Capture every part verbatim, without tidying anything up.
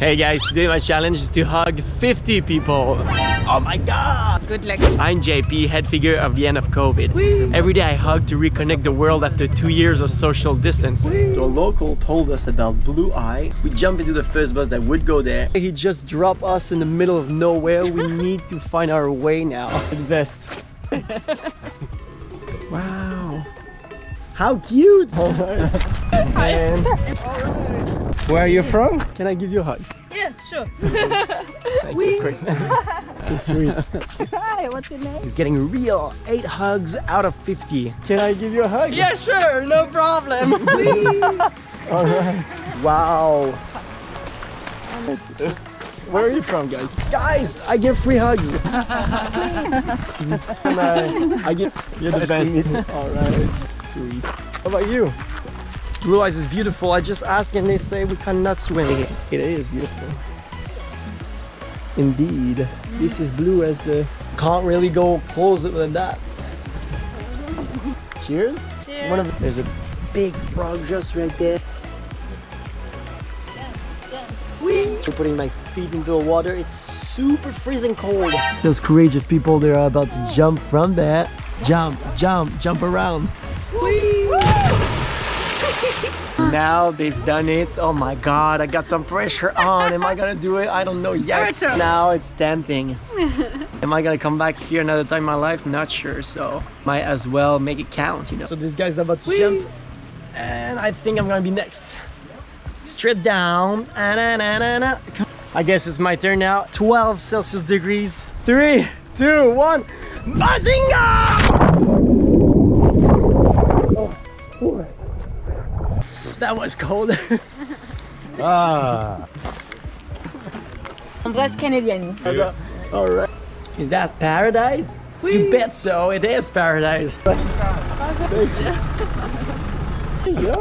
Hey guys, today my challenge is to hug fifty people. Oh my god! Good luck. I'm J P, head figure of the end of COVID. Whee! Every day I hug to reconnect the world after two years of social distancing. Whee! So a local told us about Blue Eye. We jumped into the first bus that would go there. He just dropped us in the middle of nowhere. We need to find our way now. The best. Wow. How cute! Oh my. Hi. Where are you from? Can I give you a hug? Yeah, sure. Thank you, Chris. It's sweet. Hi, what's your name? He's getting real eight hugs out of fifty. Can I give you a hug? Yeah, sure, no problem. All right. Wow. Where are you from, guys? Guys, I give free hugs. I, I give. You're the best. All right. Sweet. How about you? Blue Eyes is beautiful. I just asked and they say we cannot swim here. It is beautiful. Indeed. Mm-hmm. This is blue as the... Can't really go closer than that. Cheers? Cheers. One of the, there's a big frog just right there. Yeah, yeah. Whee! So putting my feet into the water. It's super freezing cold. Those courageous people, they are about to jump from that. Jump, jump, jump around. Whee! Whee! Now they've done it. Oh my god, I got some pressure on. Am I gonna do it? I don't know yet. Now it's tempting. Am I gonna come back here another time in my life? Not sure, so might as well make it count, you know. So this guy's about to Whee! jump, and I think I'm gonna be next. Strip down. I guess it's my turn now. twelve Celsius degrees. three, two, one. Mazinga! That was cold. Ah. Andres Canadian. All right. Is that paradise? Whee! You bet so. It is paradise. Thank you.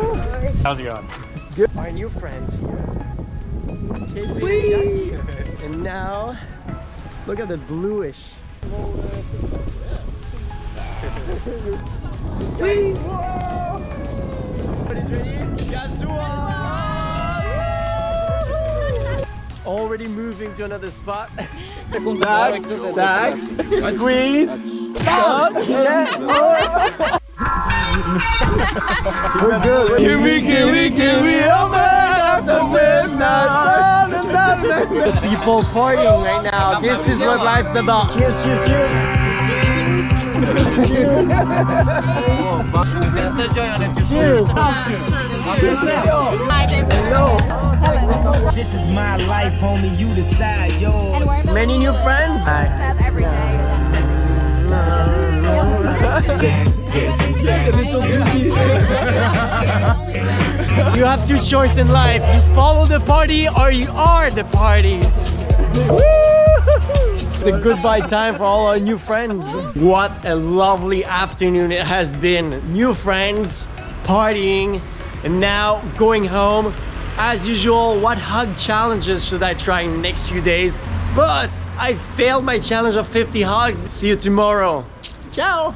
How's it going? Good. Our new friends here. Whee! And now, look at the bluish. Whee! Already moving to another spot. Tag, tag, squeeze, stop. We're good. Can we, can we, can we open after midnight? The people partying right now. This is what life's about. Cheers, cheers, cheers. Cheers! This is my life, homie. You decide, yo. Many new friends. Every day. You have two choices in life. You follow the party, or you are the party. It's a goodbye time for all our new friends. What a lovely afternoon it has been. New friends, partying, and now going home. As usual, what hug challenges should I try in the next few days? But I failed my challenge of fifty hugs. See you tomorrow. Ciao.